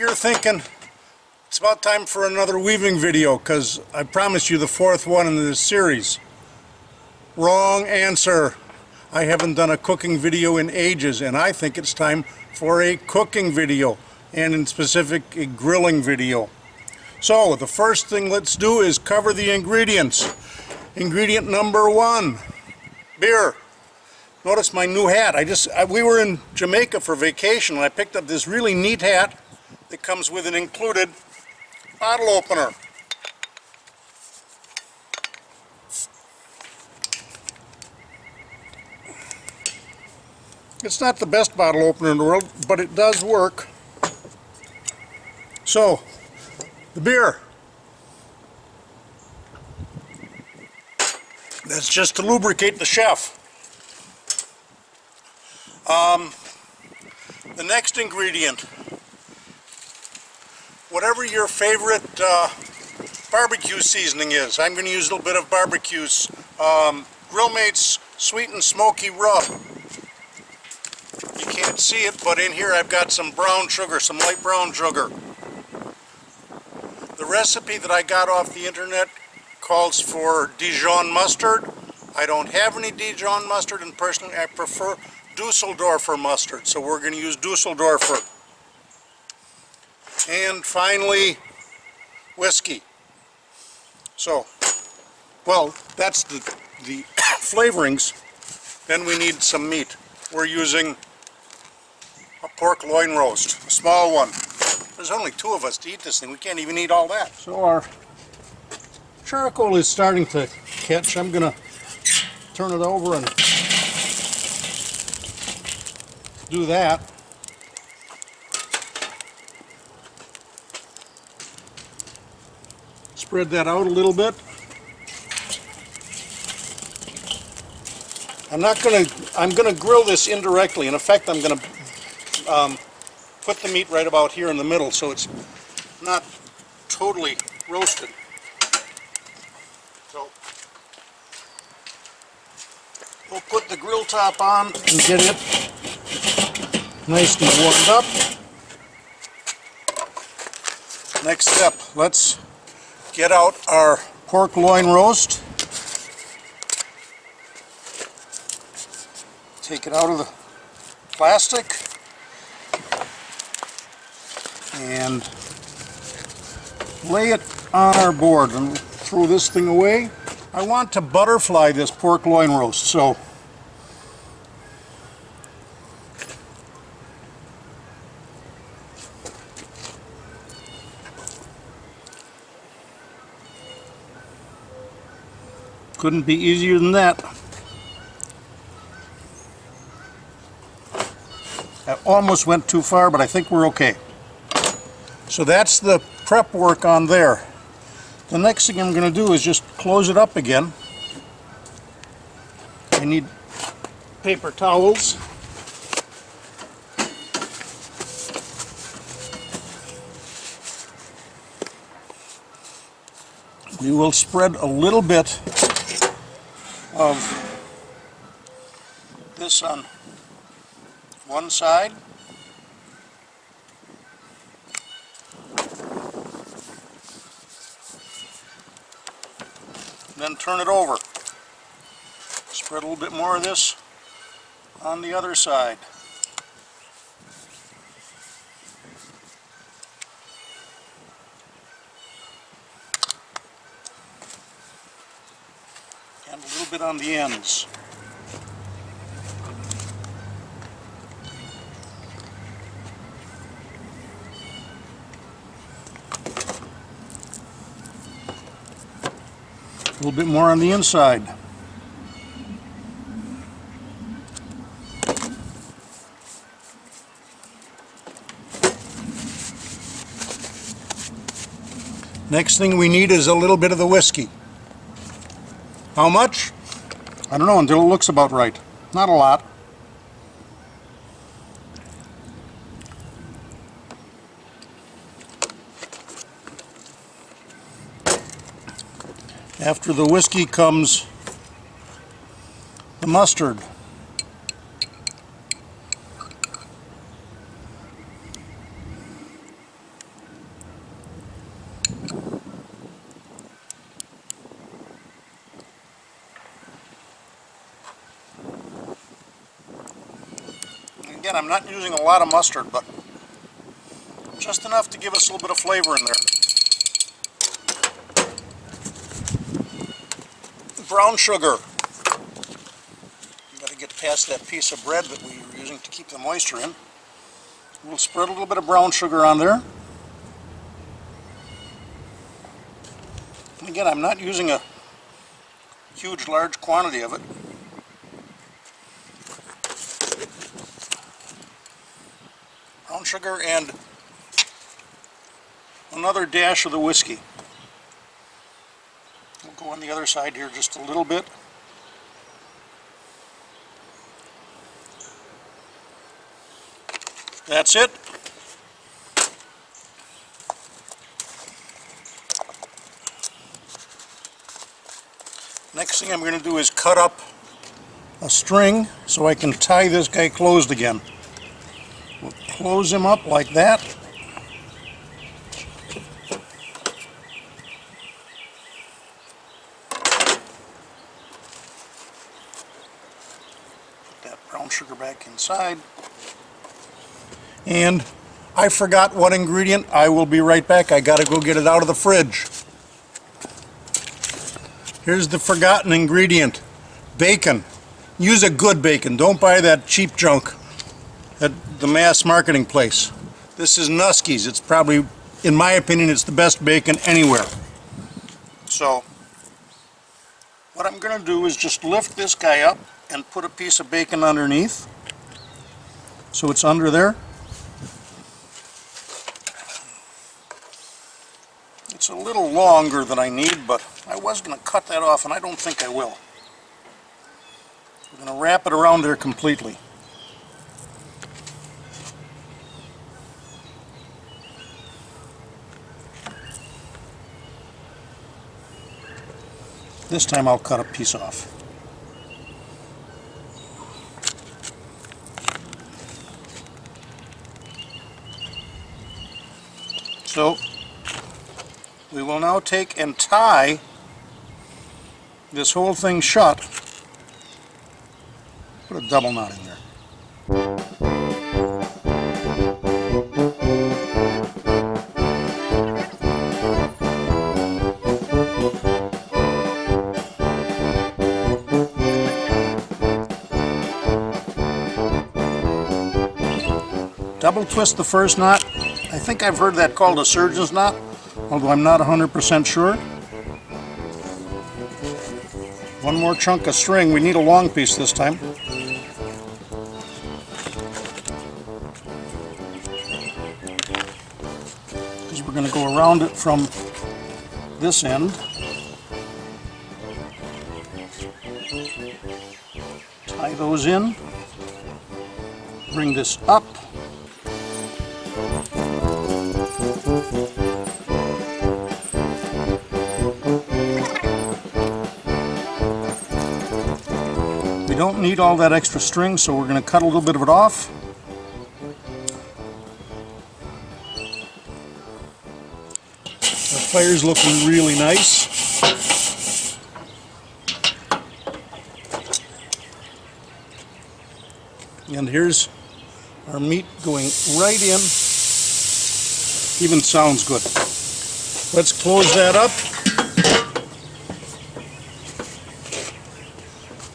you're thinking it's about time for another weaving video, because I promised you the fourth one in this series. Wrong answer. I haven't done a cooking video in ages, and I think it's time for a cooking video, and in specific a grilling video. So the first thing let's do is cover the ingredients. Ingredient number one, beer. Notice my new hat. We were in Jamaica for vacation, and I picked up this really neat hat that comes with an included bottle opener. It's not the best bottle opener in the world, but it does work. So, the beer. That's just to lubricate the chef. The next ingredient, whatever your favorite barbecue seasoning is. I'm going to use a little bit of barbecue's Grillmate's Sweet and Smoky Rub. You can't see it, but in here I've got some brown sugar, some light brown sugar. The recipe that I got off the internet calls for Dijon mustard. I don't have any Dijon mustard, and personally I prefer Düsseldorfer mustard, so we're going to use Düsseldorfer. And finally, whiskey. So, well, that's the flavorings. Then we need some meat. We're using a pork loin roast, a small one. There's only two of us to eat this thing. We can't even eat all that. So our charcoal is starting to catch. I'm going to turn it over and do that. Spread that out a little bit. I'm gonna grill this indirectly. In effect, I'm gonna put the meat right about here in the middle, so it's not totally roasted. So we'll put the grill top on and get it nicely warmed up. Next step, let's get out our pork loin roast. Take it out of the plastic and lay it on our board and throw this thing away. I want to butterfly this pork loin roast, so couldn't be easier than that. I almost went too far, but I think we're okay. So that's the prep work on there. The next thing I'm going to do is just close it up again. I need paper towels. We will spread a little bit of this on one side. Then turn it over. Spread a little bit more of this on the other side. And a little bit on the ends. A little bit more on the inside. Next thing we need is a little bit of the whiskey. How much? I don't know, until it looks about right. Not a lot. After the whiskey comes the mustard. Again, I'm not using a lot of mustard, but just enough to give us a little bit of flavor in there. Brown sugar. You've got to get past that piece of bread that we were using to keep the moisture in. We'll spread a little bit of brown sugar on there. And again, I'm not using a huge, large quantity of it. Brown sugar and another dash of the whiskey. We'll go on the other side here just a little bit. That's it. Next thing I'm going to do is cut up a string so I can tie this guy closed again. We'll close him up like that. Put that brown sugar back inside. And I forgot one ingredient. I will be right back. I gotta go get it out of the fridge. Here's the forgotten ingredient. Bacon. Use a good bacon. Don't buy that cheap junk at the mass marketing place. This is Nueske's. It's probably, in my opinion, it's the best bacon anywhere. So, what I'm gonna do is just lift this guy up and put a piece of bacon underneath. So it's under there. It's a little longer than I need, but I was going to cut that off, and I don't think I will. We're going to wrap it around there completely. This time I'll cut a piece off. So, we will now take and tie this whole thing shut. Put a double knot in there. Double twist the first knot. I think I've heard that called a surgeon's knot, although I'm not 100% sure. One more chunk of string. We need a long piece this time. Because we're going to go around it from this end. Tie those in. Bring this up. We don't need all that extra string, so we're going to cut a little bit of it off. The fire's looking really nice. And here's our meat going right in. Even sounds good. Let's close that up.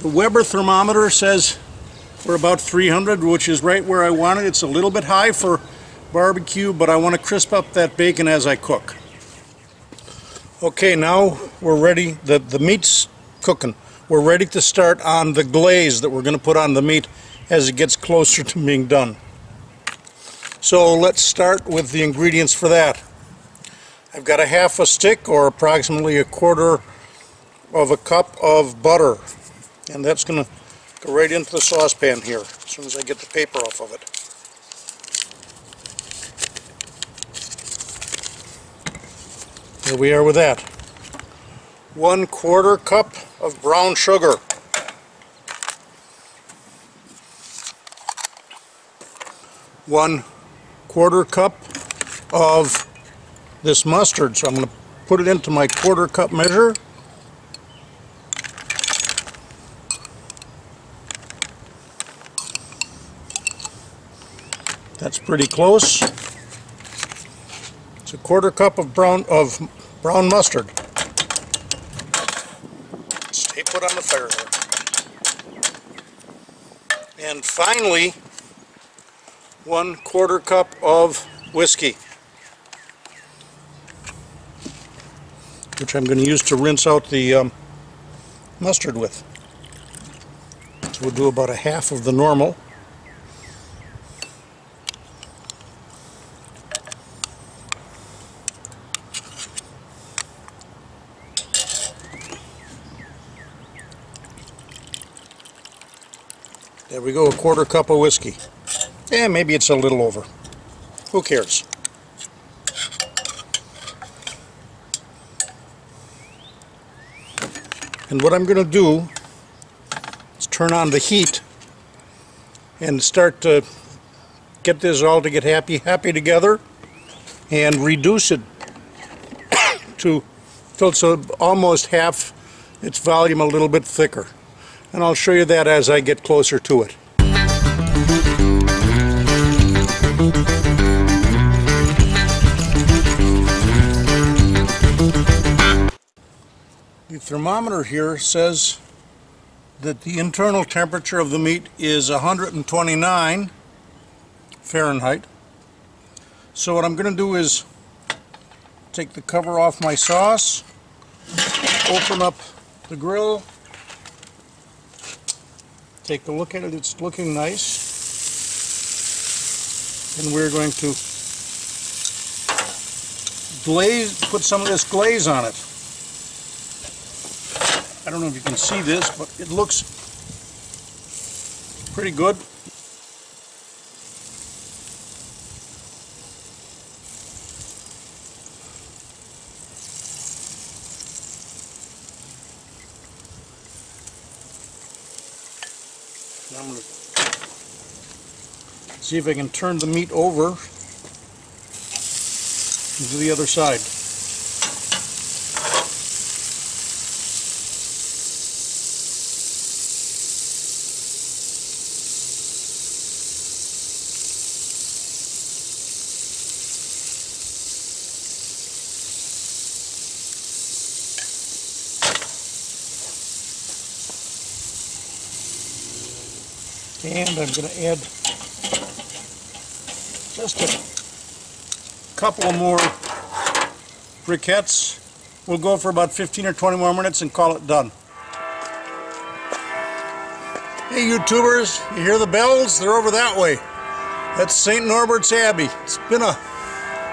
The Weber thermometer says we're about 300, which is right where I want it. It's a little bit high for barbecue, but I want to crisp up that bacon as I cook. Okay, now we're ready. The meat's cooking. We're ready to start on the glaze that we're going to put on the meat as it gets closer to being done. So let's start with the ingredients for that. I've got a half a stick, or approximately a quarter of a cup of butter. And that's going to go right into the saucepan here, as soon as I get the paper off of it. Here we are with that. 1/4 cup of brown sugar. One quarter cup of this mustard, so I'm going to put it into my quarter cup measure. That's pretty close. It's a quarter cup of brown mustard. Stay put on the fire there. And finally, 1/4 cup of whiskey, which I'm going to use to rinse out the mustard with. So we'll do about 1/2 of the normal. There we go, 1/4 cup of whiskey. Yeah, maybe it's a little over. Who cares? And what I'm going to do is turn on the heat and start to get this all to get happy together and reduce it till it's almost half its volume, a little bit thicker. And I'll show you that as I get closer to it. The thermometer here says that the internal temperature of the meat is 129 Fahrenheit. So what I'm going to do is take the cover off my sauce, open up the grill, take a look at it. It's looking nice. And we're going to glaze, put some of this glaze on it. I don't know if you can see this, but it looks pretty good. I'm going to see if I can turn the meat over to the other side. And I'm going to add just a couple more briquettes. We'll go for about 15 or 20 more minutes and call it done. Hey YouTubers, you hear the bells? They're over that way. That's St. Norbert's Abbey. It's been a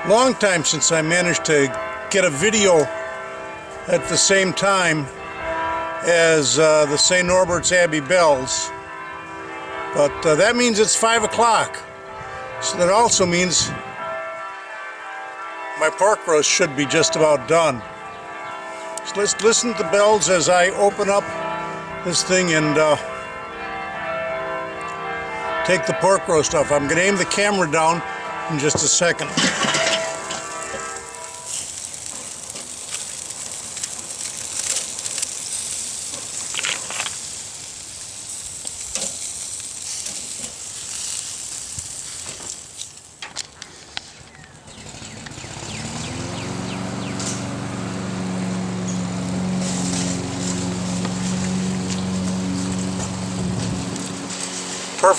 long time since I managed to get a video at the same time as the St. Norbert's Abbey bells. But that means it's 5 o'clock. So that also means my pork roast should be just about done. So let's listen to the bells as I open up this thing and take the pork roast off. I'm going to aim the camera down in just a second.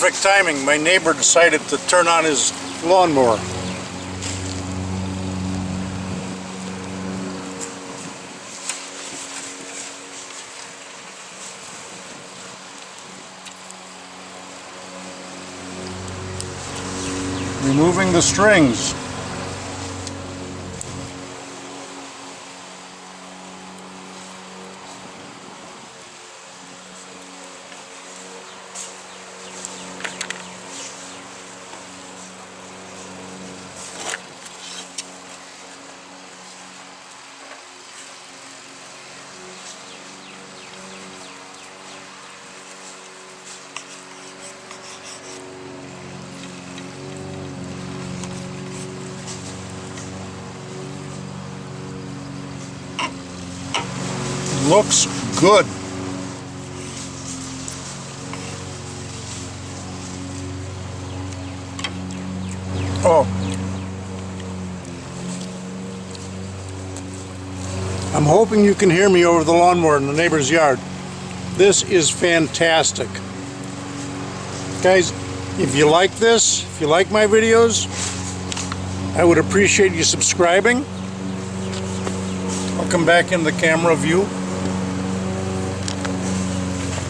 Perfect timing. My neighbor decided to turn on his lawnmower. Removing the strings. Looks good. Oh. I'm hoping you can hear me over the lawnmower in the neighbor's yard. This is fantastic. Guys, if you like this, if you like my videos, I would appreciate you subscribing. I'll come back in the camera view.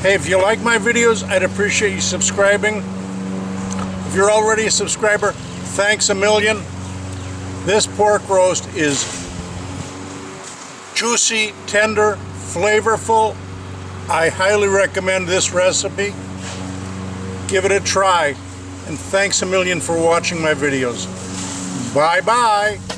Hey, if you like my videos, I'd appreciate you subscribing. If you're already a subscriber, thanks a million. This pork roast is juicy, tender, flavorful. I highly recommend this recipe. Give it a try. And thanks a million for watching my videos. Bye-bye.